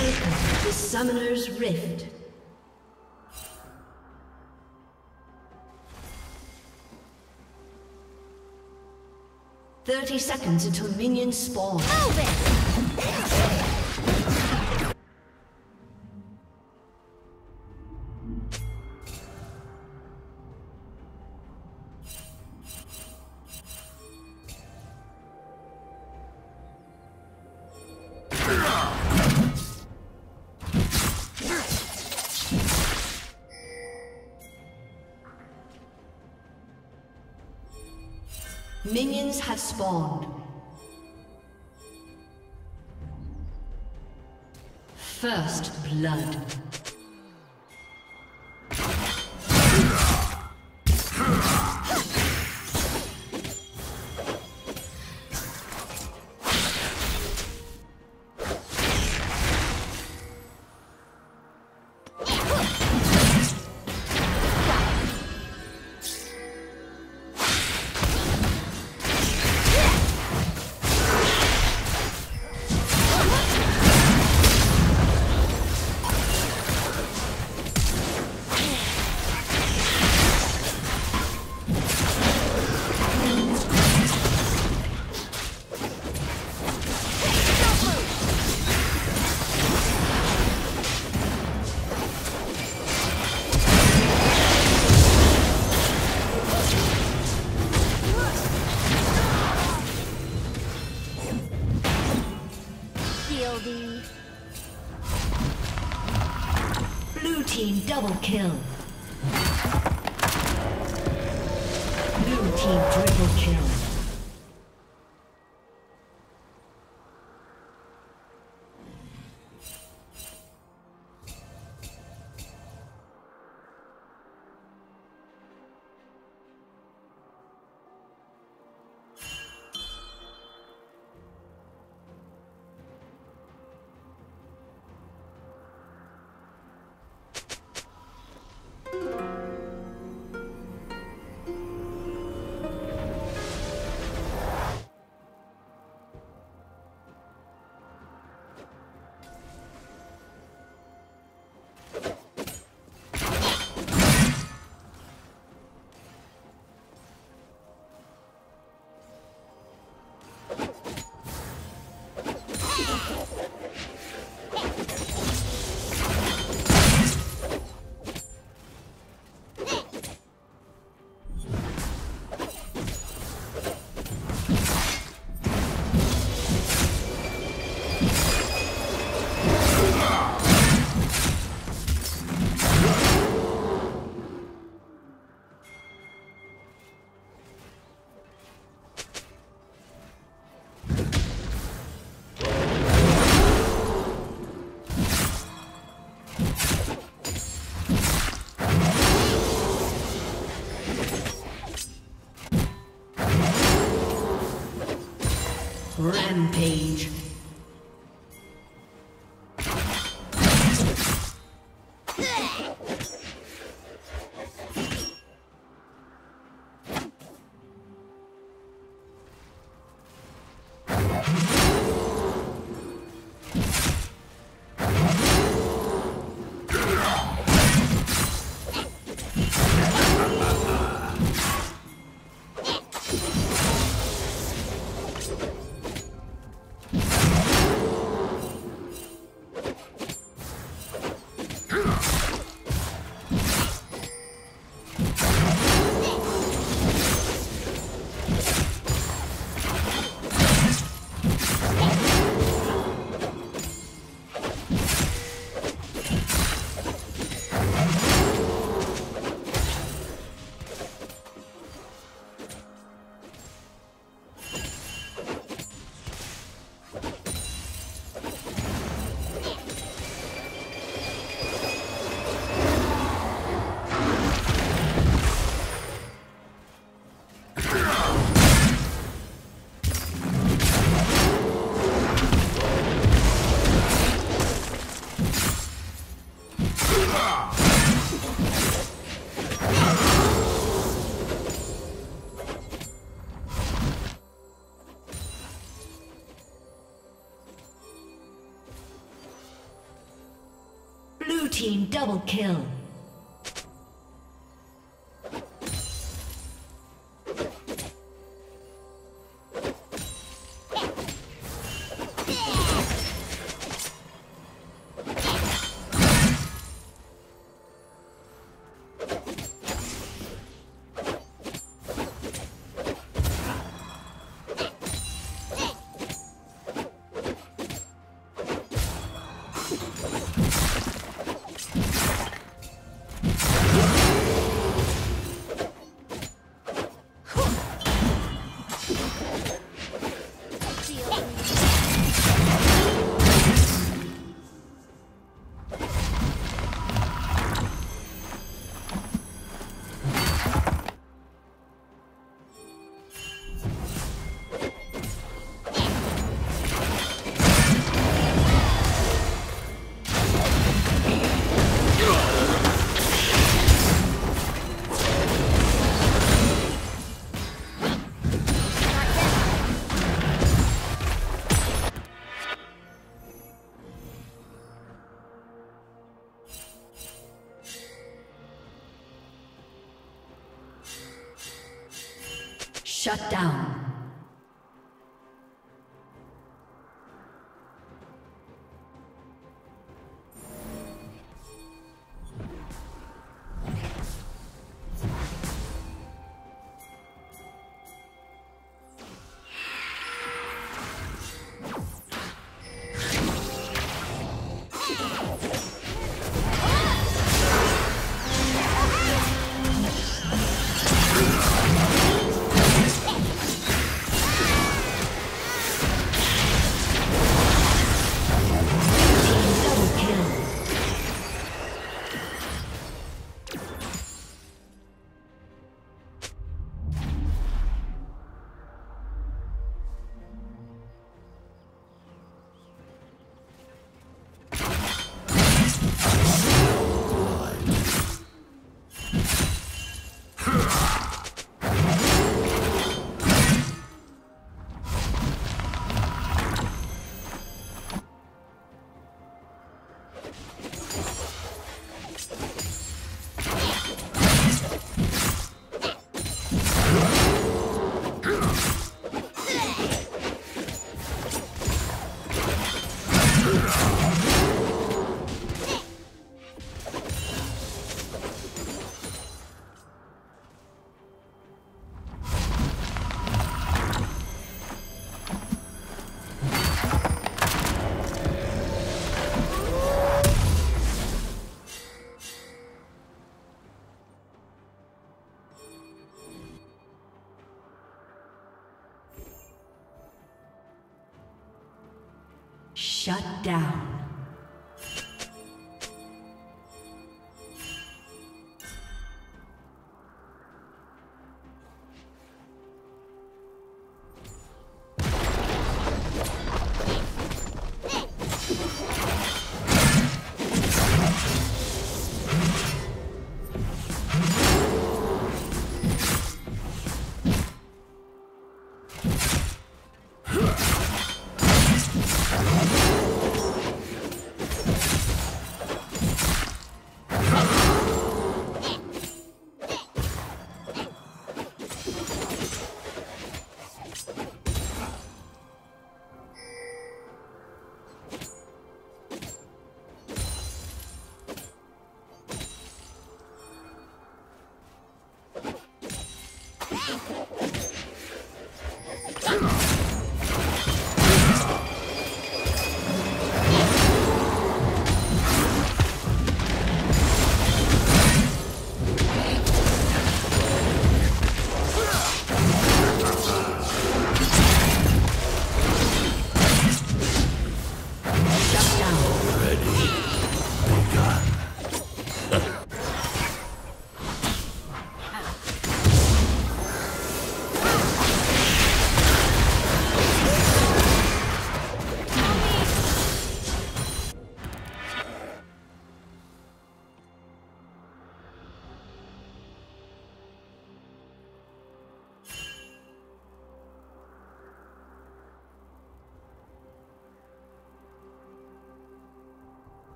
Welcome to Summoner's Rift. Thirty seconds until minions spawn. Move it! Minions have spawned. First blood. Double kill. Blue team triple kill. team double kill. Shut down. Shut down.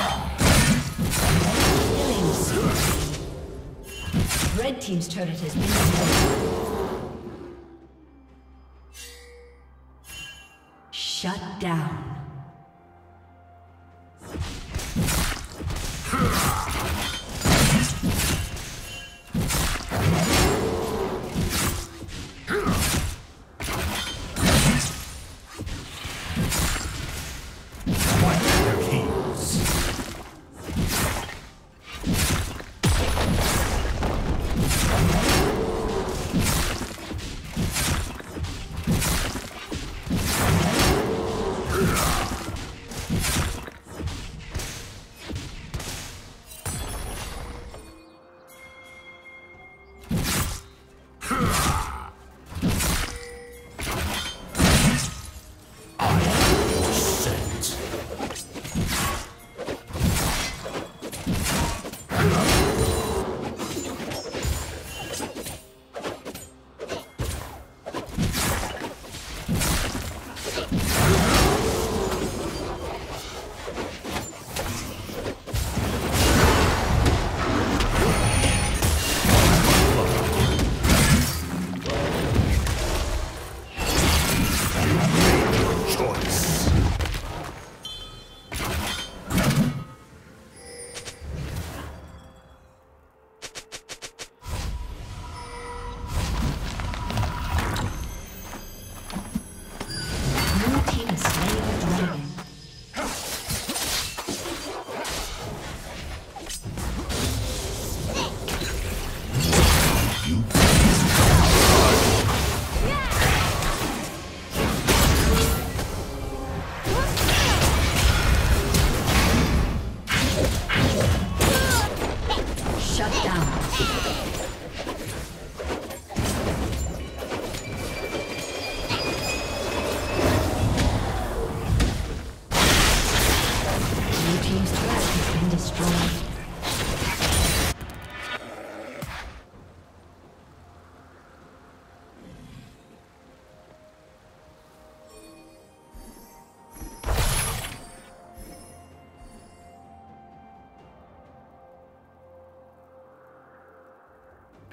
Killing spree. Red team's turret has been destroyed. Shut down.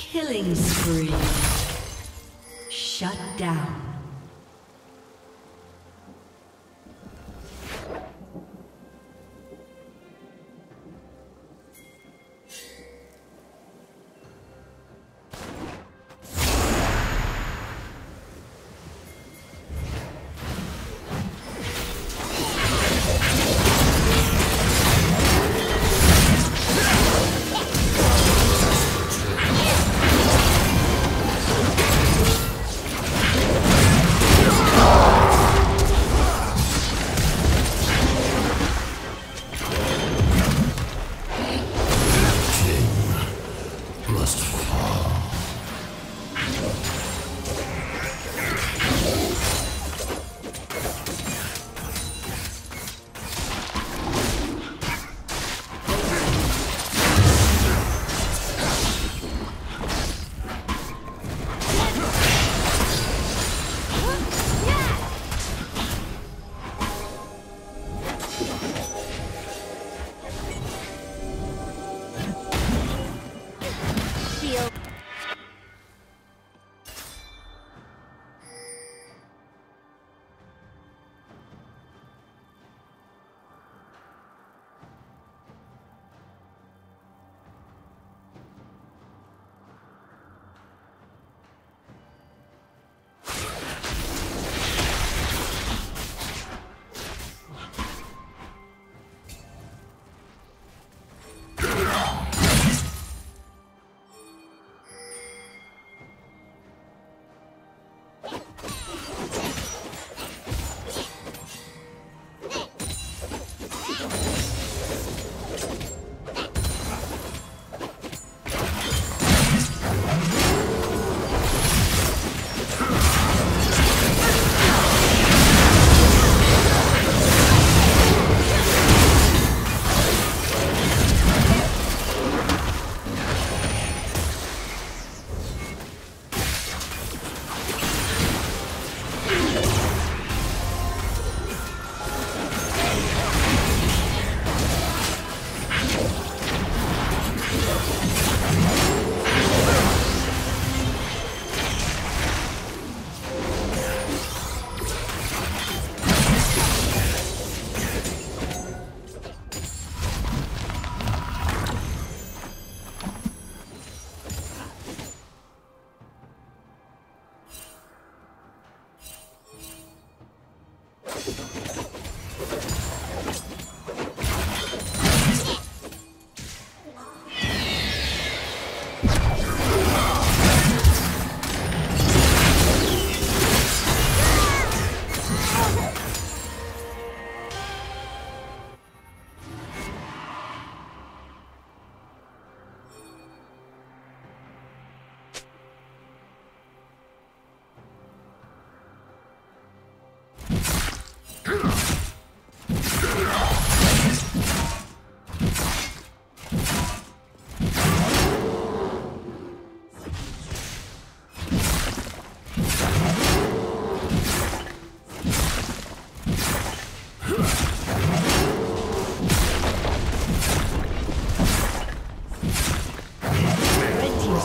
Killing spree. Shut down.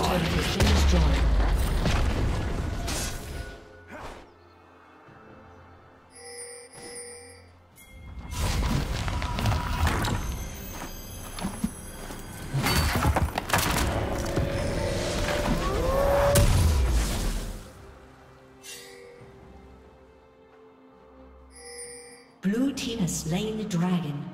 turret has been destroyed. Blue team has slain the dragon.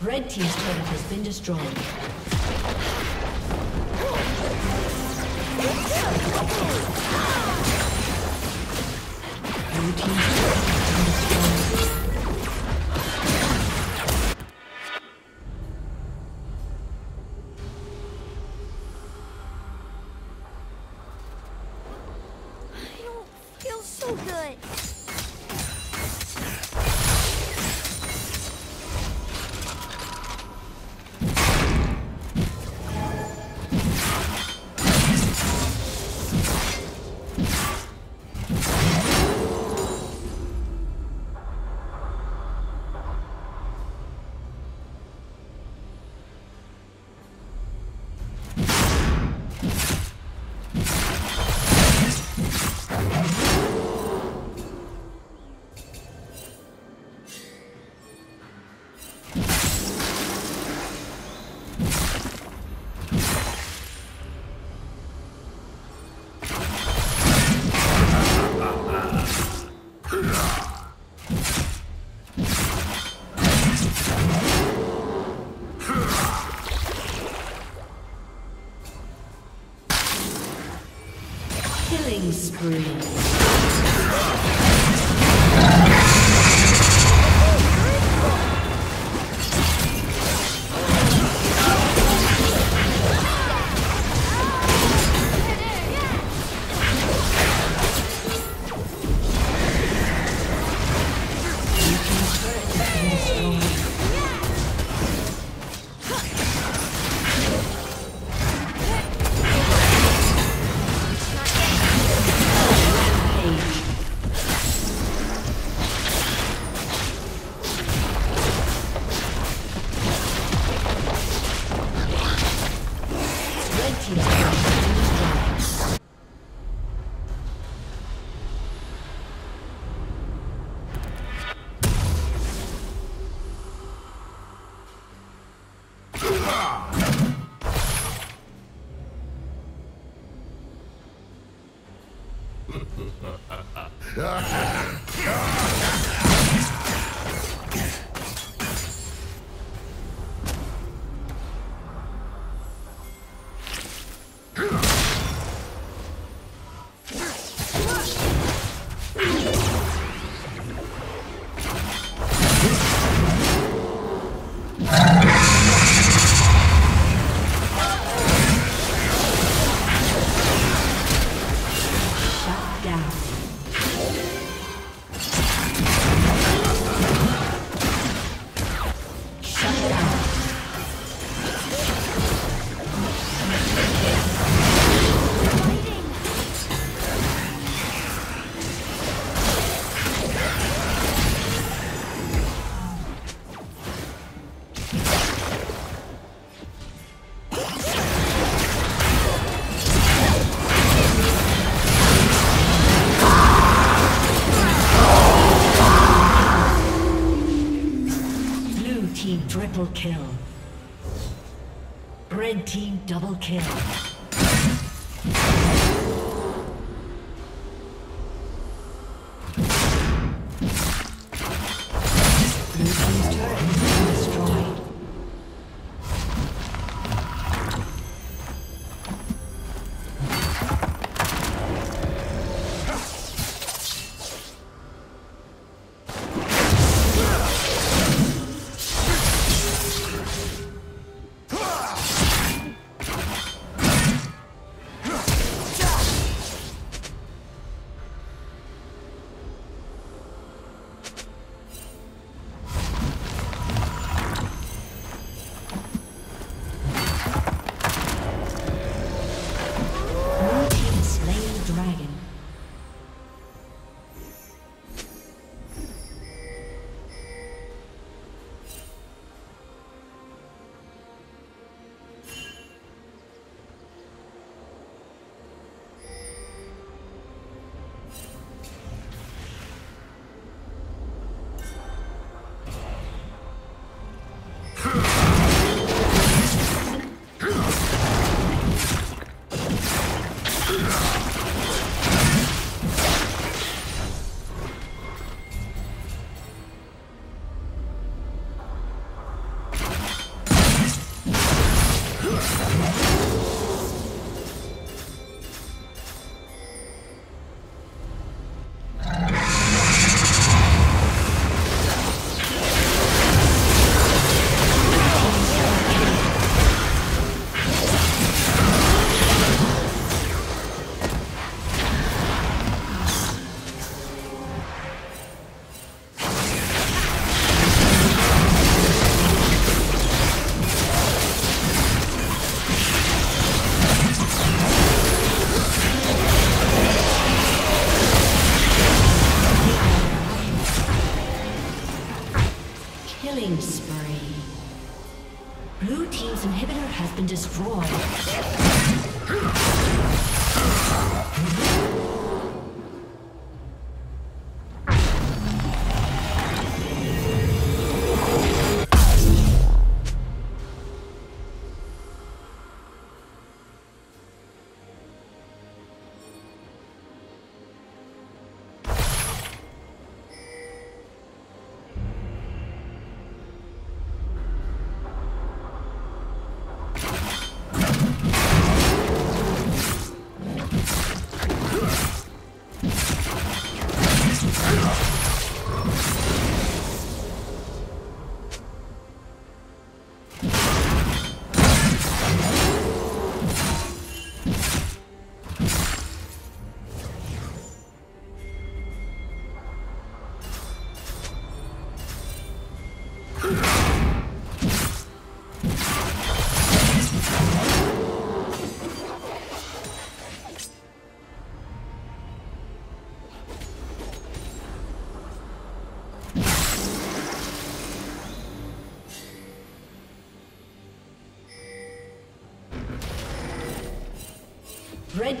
Red team's turret has been destroyed. Killing spree. Triple kill. Red team double kill. Killing spree. Blue team's inhibitor has been destroyed. Red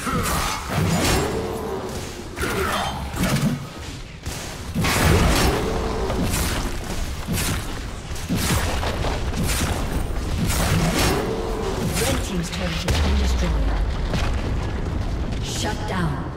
Red team's turret has been destroyed. Shut down.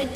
Red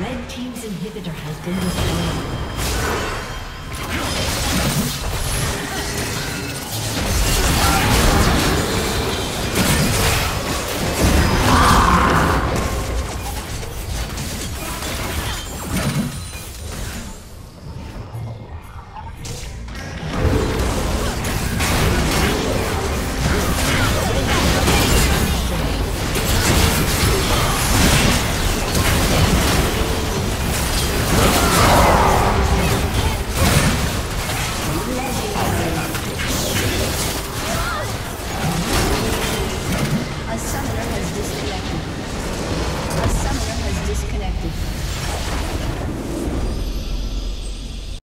Red team's inhibitor has been destroyed.